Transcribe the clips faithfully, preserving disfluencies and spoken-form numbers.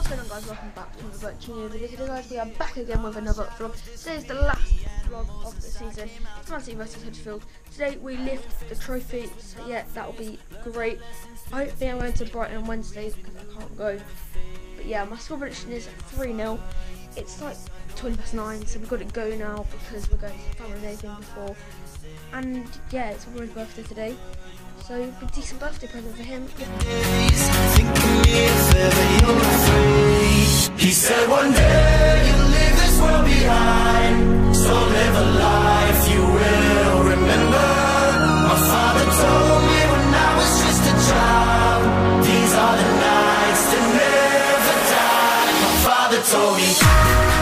What's going on, guys? Welcome back to another new video, guys. We are back again with another vlog. Today is the last vlog of the season. It's Man City versus Huddersfield. Today we lift the trophy, so yeah, that'll be great. I don't think I'm going to Brighton on Wednesday because I can't go. But yeah, my score prediction is three nil. It's like twenty past nine, so we've got to go now because we're going to family day thing before. And yeah, it's my birthday today, so a decent birthday present for him. He said one day you'll leave this world behind, so live a life you will remember. My father told me when I was just a child, these are the nights that never die. My father told me.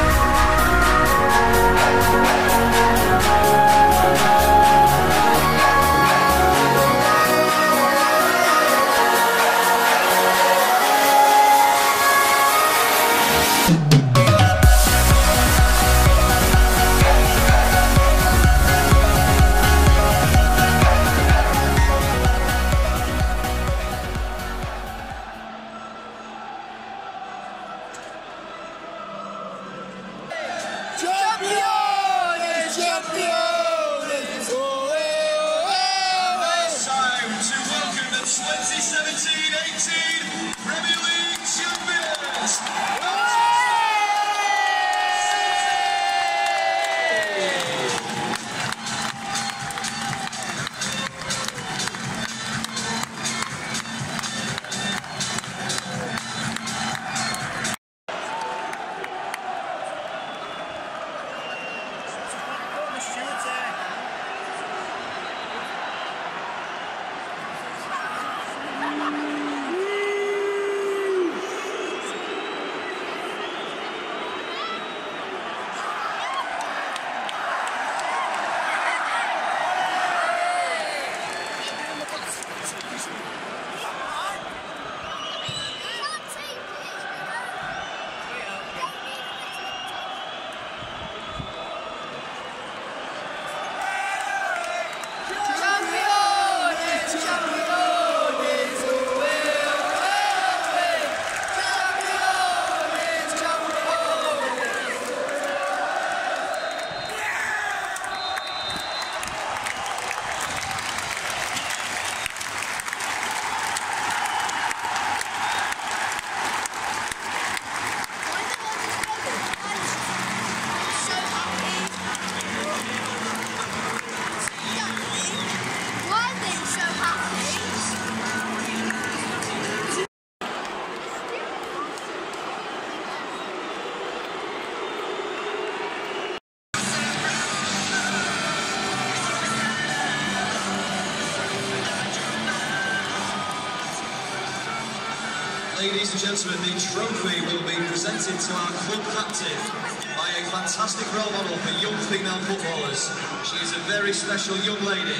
Ladies and gentlemen, the trophy will be presented to our club captain by a fantastic role model for young female footballers. She is a very special young lady,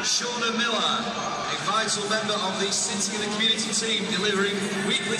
Shauna Miller, a vital member of the City and the community team, delivering weekly...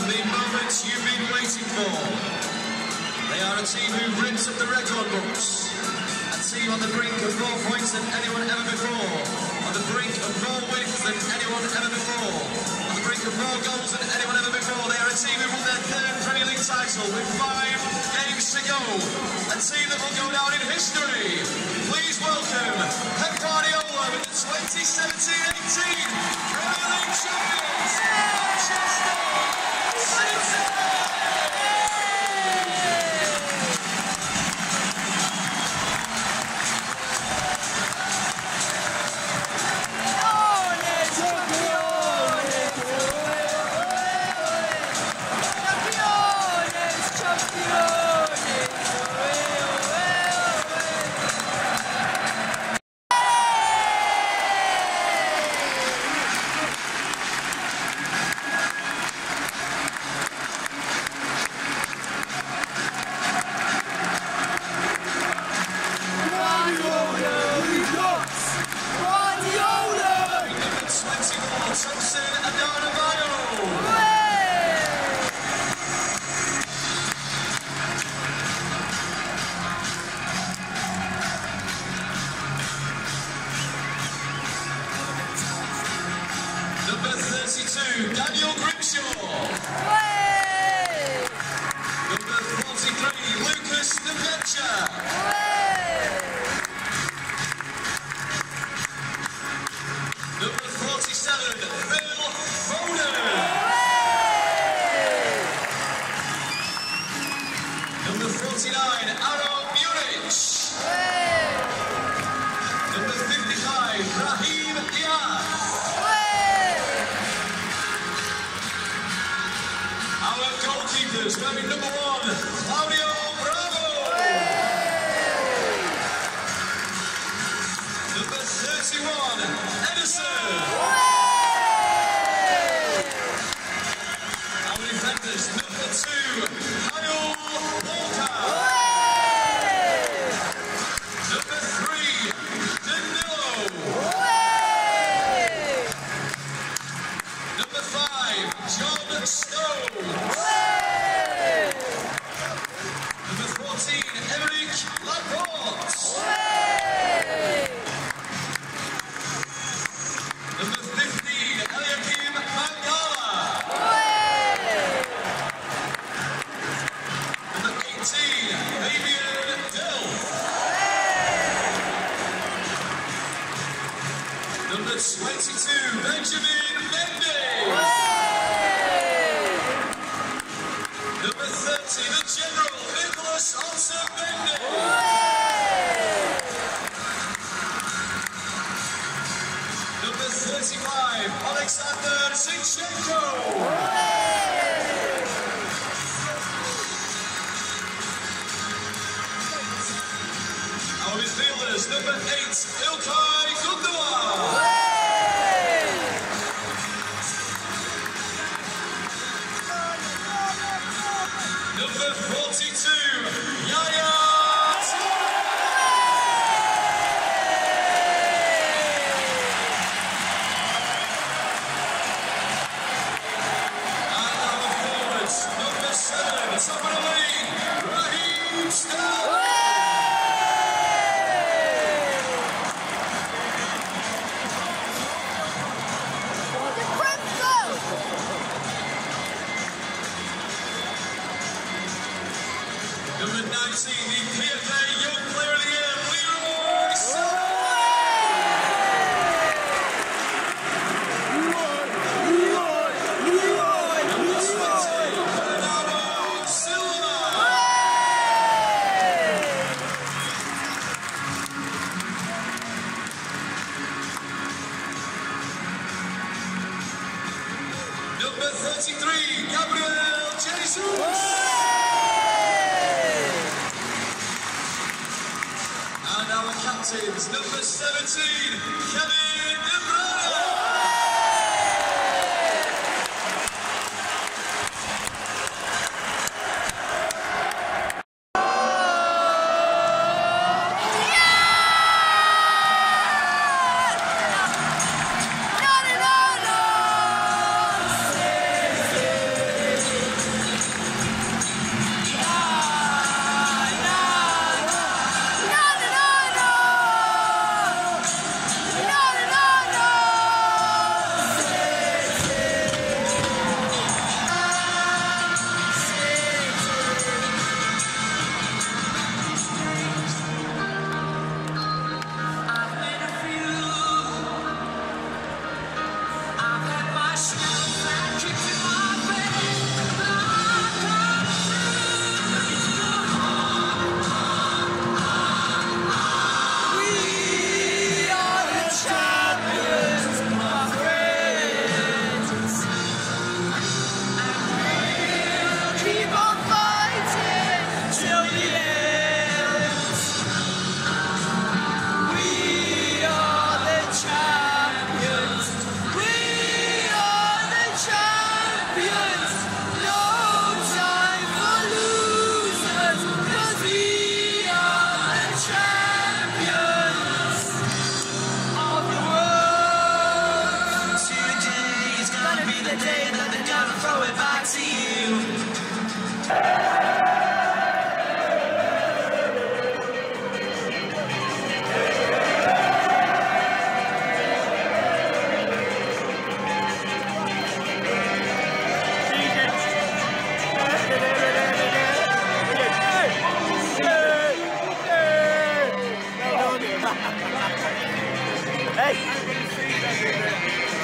The moments you've been waiting for. They are a team who rips up the record books. A team on the brink of more points than anyone ever before. On the brink of more wins than anyone ever before. On the brink of more goals than anyone ever before. They are a team who won their third Premier League title with five games to go. A team that will go down in history. Please welcome Pep Guardiola with the twenty seventeen eighteen Premier League champions. Manchester. Let's go!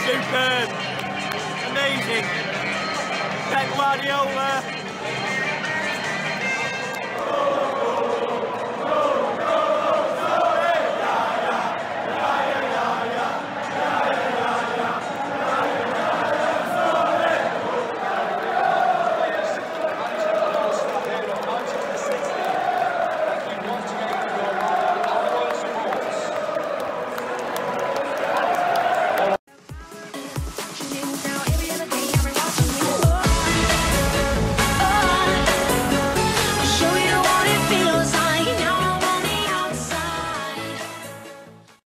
Superb, amazing, Pep Guardiola.